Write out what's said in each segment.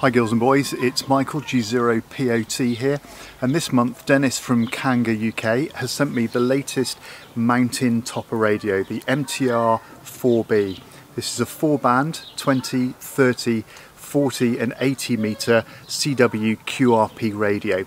Hi girls and boys, it's Michael G0POT here, and this month Dennis from Kanga UK has sent me the latest Mountain Topper radio, the MTR4B. This is a 4-band 20, 30, 40 and 80 metre CW QRP radio.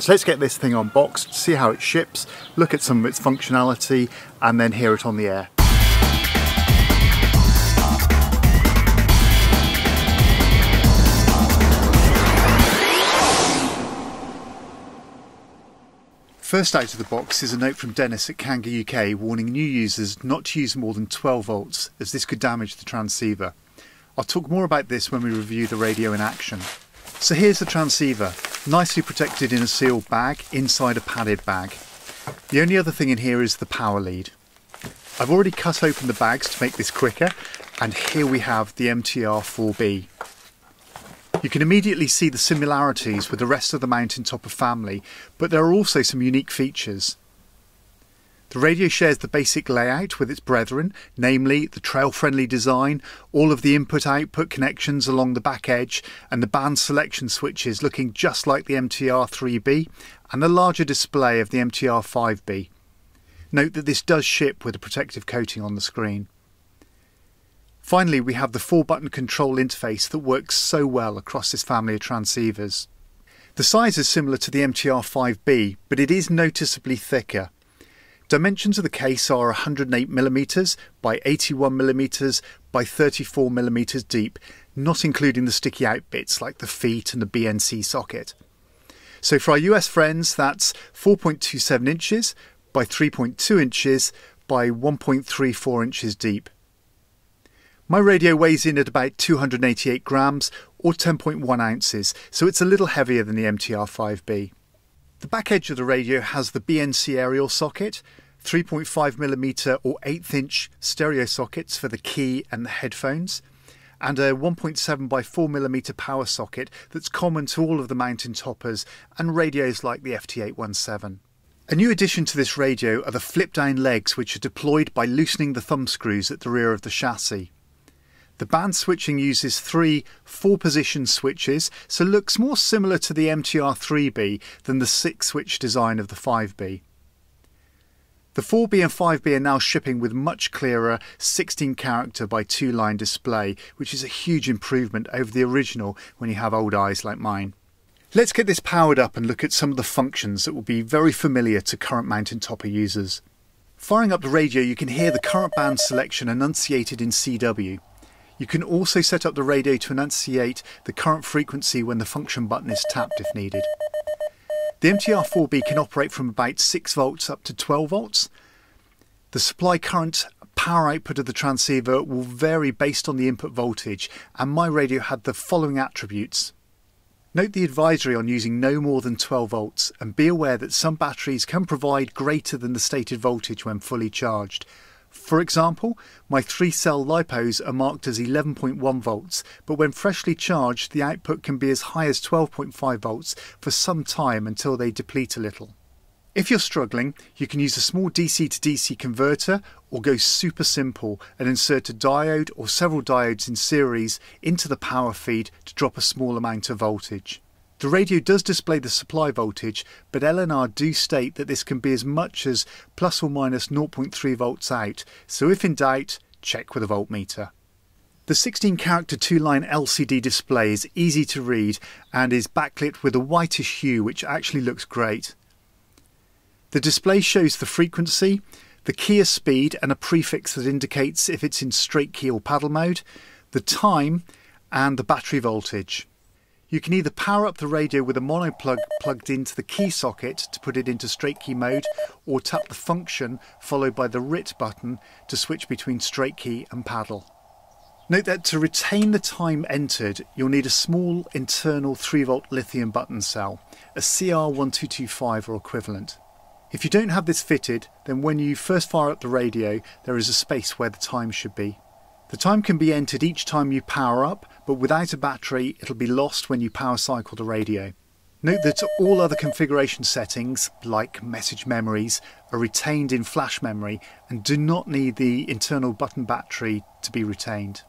So let's get this thing unboxed, see how it ships, look at some of its functionality and then hear it on the air. First out of the box is a note from Dennis at Kanga UK warning new users not to use more than 12 volts as this could damage the transceiver. I'll talk more about this when we review the radio in action. So here's the transceiver, nicely protected in a sealed bag inside a padded bag. The only other thing in here is the power lead. I've already cut open the bags to make this quicker, and here we have the MTR4B. You can immediately see the similarities with the rest of the Mountain Topper family, but there are also some unique features. The radio shares the basic layout with its brethren, namely the trail-friendly design, all of the input-output connections along the back edge, and the band selection switches looking just like the MTR3B, and the larger display of the MTR5B. Note that this does ship with a protective coating on the screen. Finally, we have the 4-button control interface that works so well across this family of transceivers. The size is similar to the MTR5B, but it is noticeably thicker. Dimensions of the case are 108mm by 81mm by 34mm deep, not including the sticky out bits like the feet and the BNC socket. So for our US friends, that's 4.27 inches by 3.2 inches by 1.34 inches deep. My radio weighs in at about 288 grams or 10.1 ounces, so it's a little heavier than the MTR5B. The back edge of the radio has the BNC aerial socket, 3.5mm or 1/8 inch stereo sockets for the key and the headphones, and a 1.7 by 4mm power socket that's common to all of the Mountain Toppers and radios like the FT-817. A new addition to this radio are the flip-down legs, which are deployed by loosening the thumb screws at the rear of the chassis. The band switching uses 3 4-position switches, so looks more similar to the MTR3B than the 6-switch design of the 5B. The 4B and 5B are now shipping with much clearer 16-character by 2-line display, which is a huge improvement over the original when you have old eyes like mine. Let's get this powered up and look at some of the functions that will be very familiar to current Mountain Topper users. Firing up the radio, you can hear the current band selection enunciated in CW. You can also set up the radio to enunciate the current frequency when the function button is tapped if needed. The MTR4B can operate from about 6 volts up to 12 volts. The supply current power output of the transceiver will vary based on the input voltage, and my radio had the following attributes. Note the advisory on using no more than 12 volts, and be aware that some batteries can provide greater than the stated voltage when fully charged. For example, my 3-cell LiPos are marked as 11.1 volts, but when freshly charged the output can be as high as 12.5 volts for some time until they deplete a little. If you're struggling, you can use a small DC to DC converter or go super simple and insert a diode or several diodes in series into the power feed to drop a small amount of voltage. The radio does display the supply voltage, but LNR do state that this can be as much as plus or minus 0.3 volts out, so if in doubt, check with a voltmeter. The 16-character 2-line LCD display is easy to read and is backlit with a whitish hue, which actually looks great. The display shows the frequency, the keyer speed and a prefix that indicates if it's in straight key or paddle mode, the time and the battery voltage. You can either power up the radio with a mono plug plugged into the key socket to put it into straight key mode, or tap the function followed by the RIT button to switch between straight key and paddle. Note that to retain the time entered, you'll need a small internal 3V lithium button cell, a CR1225 or equivalent. If you don't have this fitted, then when you first fire up the radio, there is a space where the time should be. The time can be entered each time you power up, but without a battery it'll be lost when you power cycle the radio. Note that all other configuration settings, like message memories, are retained in flash memory and do not need the internal button battery to be retained.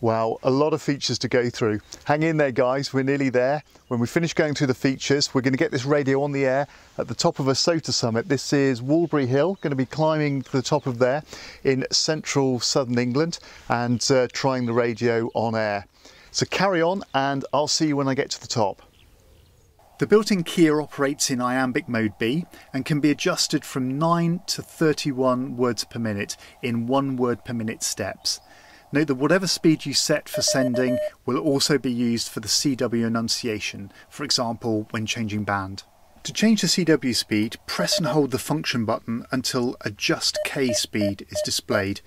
Wow, a lot of features to go through. Hang in there guys, we're nearly there. When we finish going through the features, we're going to get this radio on the air at the top of a SOTA summit. This is Walbury Hill, going to be climbing to the top of there in central southern England and trying the radio on air. So carry on and I'll see you when I get to the top. The built-in keyer operates in iambic mode B and can be adjusted from 9 to 31 words per minute in 1 word per minute steps. Note that whatever speed you set for sending will also be used for the CW enunciation, for example when changing band. To change the CW speed, press and hold the function button until adjust K speed is displayed,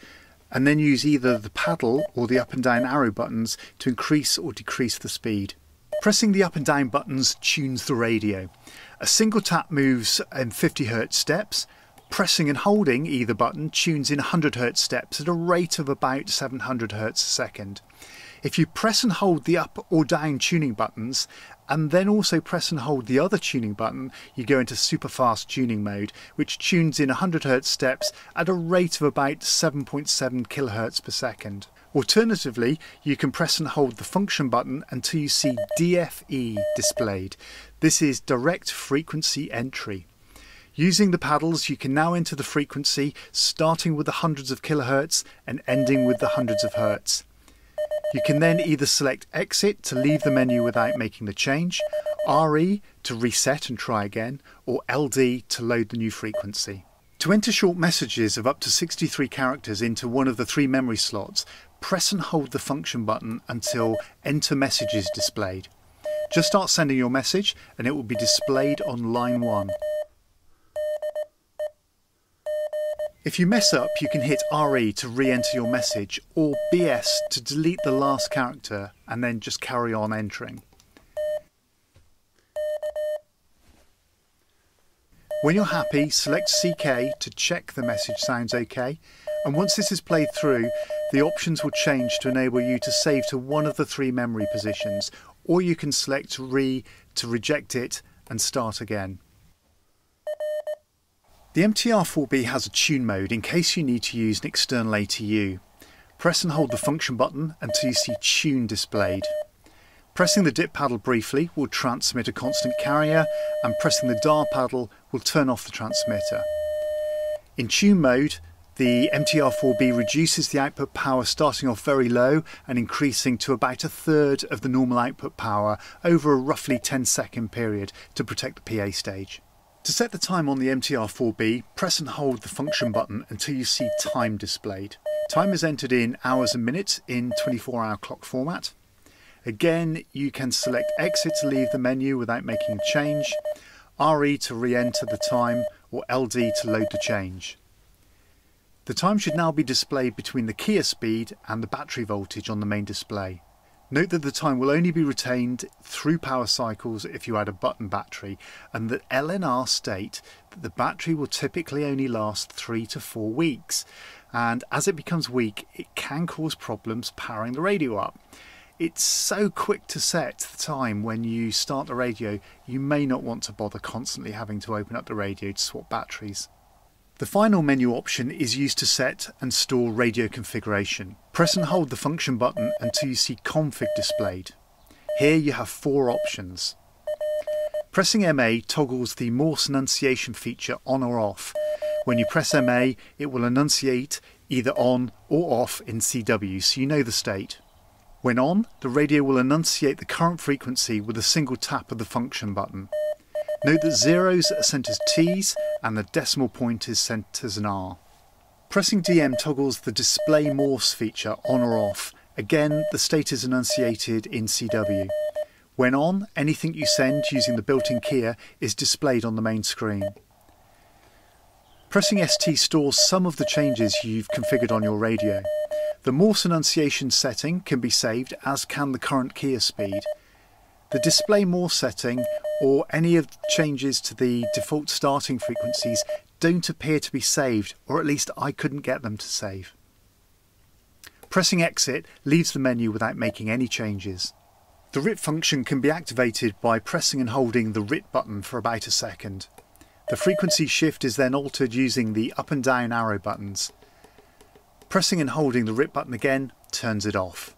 and then use either the paddle or the up and down arrow buttons to increase or decrease the speed. Pressing the up and down buttons tunes the radio. A single tap moves in 50 Hz steps. Pressing and holding either button tunes in 100 Hz steps at a rate of about 700 Hz a second. If you press and hold the up or down tuning buttons and then also press and hold the other tuning button, you go into super fast tuning mode, which tunes in 100 Hz steps at a rate of about 7.7 kHz per second. Alternatively, you can press and hold the function button until you see DFE displayed. This is direct frequency entry. Using the paddles, you can now enter the frequency, starting with the hundreds of kilohertz and ending with the hundreds of hertz. You can then either select exit to leave the menu without making the change, RE to reset and try again, or LD to load the new frequency. To enter short messages of up to 63 characters into one of the 3 memory slots, press and hold the function button until Enter Message is displayed. Just start sending your message and it will be displayed on line 1. If you mess up, you can hit RE to re-enter your message or BS to delete the last character and then just carry on entering. When you're happy, select CK to check the message sounds okay, and once this is played through, the options will change to enable you to save to one of the 3 memory positions, or you can select RE to reject it and start again. The MTR4B has a tune mode in case you need to use an external ATU. Press and hold the function button until you see tune displayed. Pressing the dip paddle briefly will transmit a constant carrier, and pressing the dial paddle will turn off the transmitter. In tune mode, the MTR4B reduces the output power, starting off very low and increasing to about 1/3 of the normal output power over a roughly 10-second period to protect the PA stage. To set the time on the MTR4B, press and hold the function button until you see time displayed. Time is entered in hours and minutes in 24-hour clock format. Again, you can select exit to leave the menu without making a change, RE to re-enter the time, or LD to load the change. The time should now be displayed between the keyer speed and the battery voltage on the main display. Note that the time will only be retained through power cycles if you add a button battery, and that LNR state that the battery will typically only last 3 to 4 weeks, and as it becomes weak it can cause problems powering the radio up. It's so quick to set the time when you start the radio, you may not want to bother constantly having to open up the radio to swap batteries. The final menu option is used to set and store radio configuration. Press and hold the function button until you see config displayed. Here you have 4 options. Pressing MA toggles the Morse enunciation feature on or off. When you press MA, it will enunciate either on or off in CW, so you know the state. When on, the radio will enunciate the current frequency with a single tap of the function button. Note that zeros are sent as T's and the decimal point is sent as an R. Pressing DM toggles the display Morse feature on or off. Again, the state is enunciated in CW. When on, anything you send using the built-in keyer is displayed on the main screen. Pressing ST stores some of the changes you've configured on your radio. The Morse enunciation setting can be saved, as can the current keyer speed. The display Morse setting or any of the changes to the default starting frequencies don't appear to be saved, or at least I couldn't get them to save. Pressing exit leaves the menu without making any changes. The RIT function can be activated by pressing and holding the RIT button for about a second. The frequency shift is then altered using the up and down arrow buttons. Pressing and holding the RIT button again turns it off.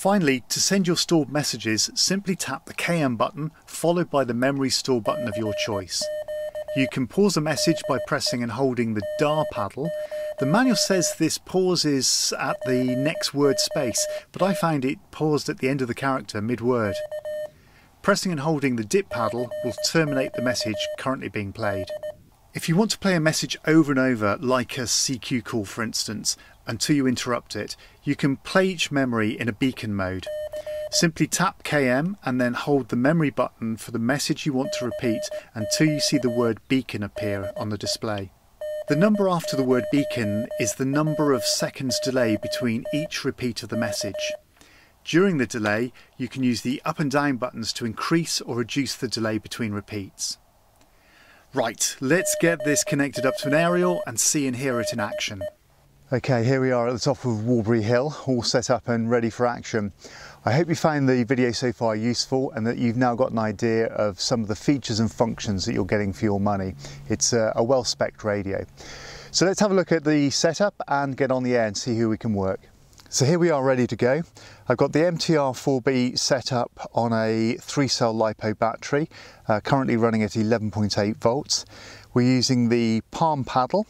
Finally, to send your stored messages, simply tap the KM button followed by the memory store button of your choice. You can pause a message by pressing and holding the DAR paddle. The manual says this pause is at the next word space, but I found it paused at the end of the character mid-word. Pressing and holding the dip paddle will terminate the message currently being played. If you want to play a message over and over, like a CQ call for instance, until you interrupt it, you can play each memory in a beacon mode. Simply tap KM and then hold the memory button for the message you want to repeat until you see the word beacon appear on the display. The number after the word beacon is the number of seconds delay between each repeat of the message. During the delay, you can use the up and down buttons to increase or reduce the delay between repeats. Right, let's get this connected up to an aerial and see and hear it in action. Okay, here we are at the top of Walbury Hill, all set up and ready for action. I hope you found the video so far useful and that you've now got an idea of some of the features and functions that you're getting for your money. It's a well-spec'd radio. So let's have a look at the setup and get on the air and see who we can work. So here we are ready to go. I've got the MTR4B set up on a 3-cell LiPo battery, currently running at 11.8 volts. We're using the palm paddle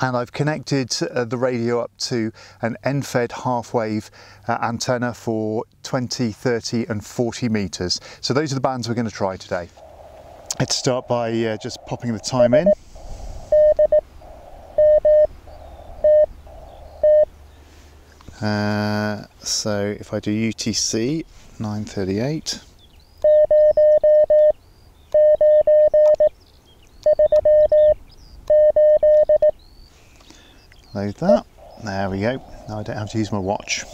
and I've connected the radio up to an end-fed half-wave antenna for 20, 30 and 40 meters. So those are the bands we're going to try today. Let's start by just popping the time in. So if I do UTC 938, load that, there we go, now I don't have to use my watch.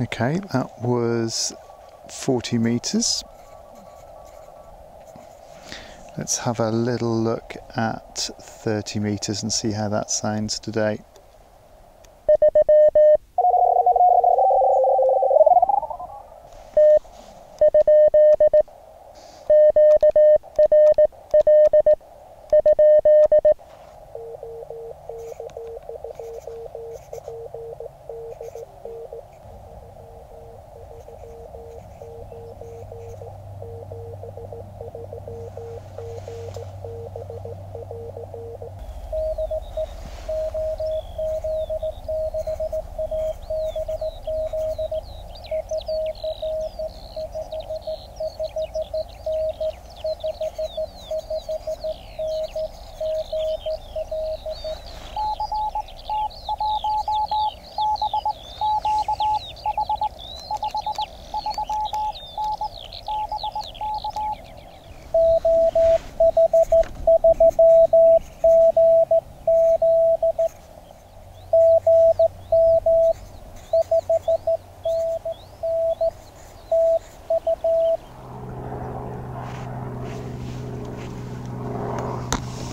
Okay, that was 40 meters. Let's have a little look at 30 meters and see how that sounds today.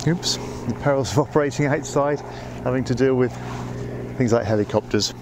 Oops, the perils of operating outside, having to deal with things like helicopters.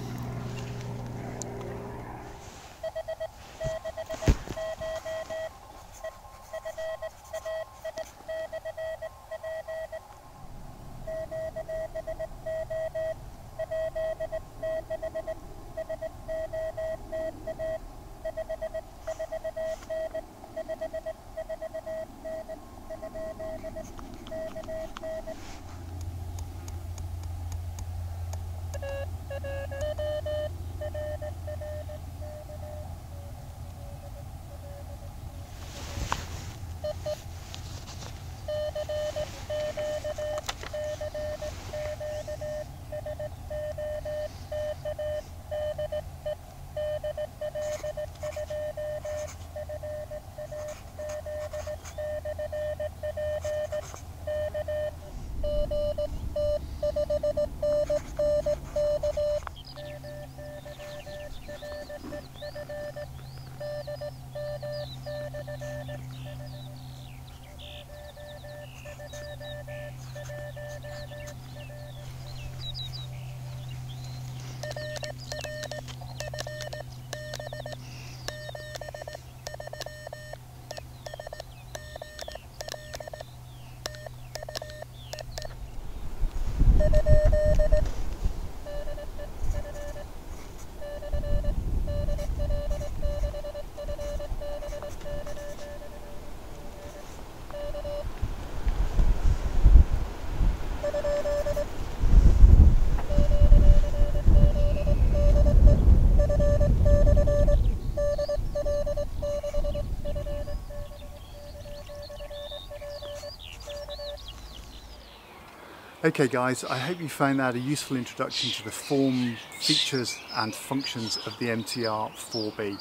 Okay guys, I hope you found that a useful introduction to the form, features and functions of the MTR4B.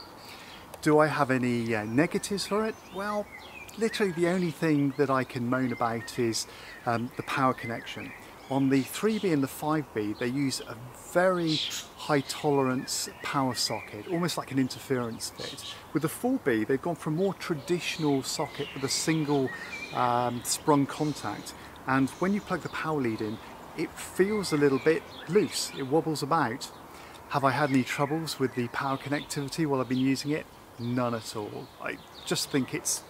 Do I have any negatives for it? Well, literally the only thing that I can moan about is the power connection. On the 3B and the 5B, they use a very high tolerance power socket, almost like an interference bit. With the 4B, they've gone for a more traditional socket with a single sprung contact. And when you plug the power lead in, it feels a little bit loose, it wobbles about. Have I had any troubles with the power connectivity while I've been using it? None at all. I just think it's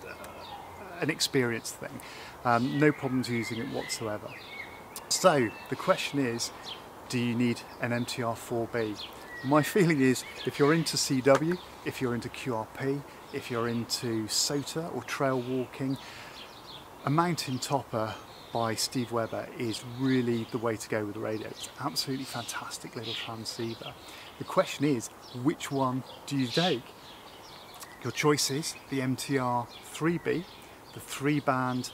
an experience thing. No problems using it whatsoever. So the question is, do you need an MTR4B? My feeling is, if you're into CW, if you're into QRP, if you're into SOTA or trail walking, a Mountain Topper by Steve Weber is really the way to go with the radio. It's an absolutely fantastic little transceiver. The question is, which one do you take? Your choice is the MTR3B, the 3-band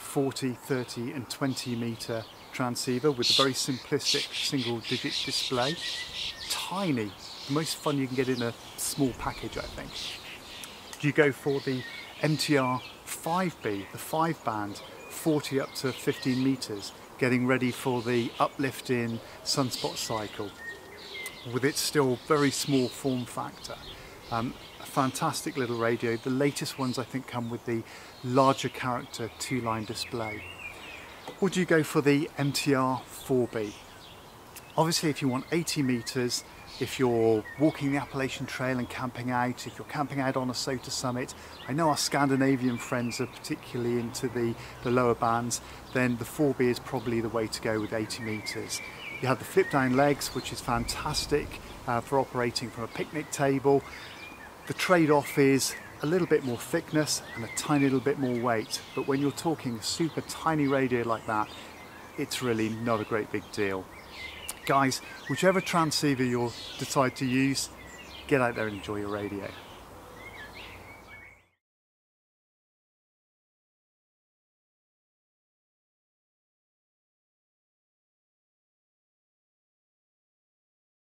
40, 30 and 20 metre transceiver with a very simplistic single digit display. Tiny, the most fun you can get in a small package, I think. Do you go for the MTR5B, the 5-band 40 up to 15 meters, getting ready for the uplift in sunspot cycle with its still very small form factor? A fantastic little radio. The latest ones I think come with the larger character 2-line display. Or do you go for the MTR4B? Obviously if you want 80 meters, if you're walking the Appalachian Trail and camping out, if you're camping out on a SOTA summit, I know our Scandinavian friends are particularly into the lower bands, then the 4B is probably the way to go with 80 metres. You have the flip down legs, which is fantastic for operating from a picnic table. The trade-off is a little bit more thickness and a tiny little bit more weight, but when you're talking a super tiny radio like that, it's really not a great big deal. Guys, whichever transceiver you'll decide to use, get out there and enjoy your radio.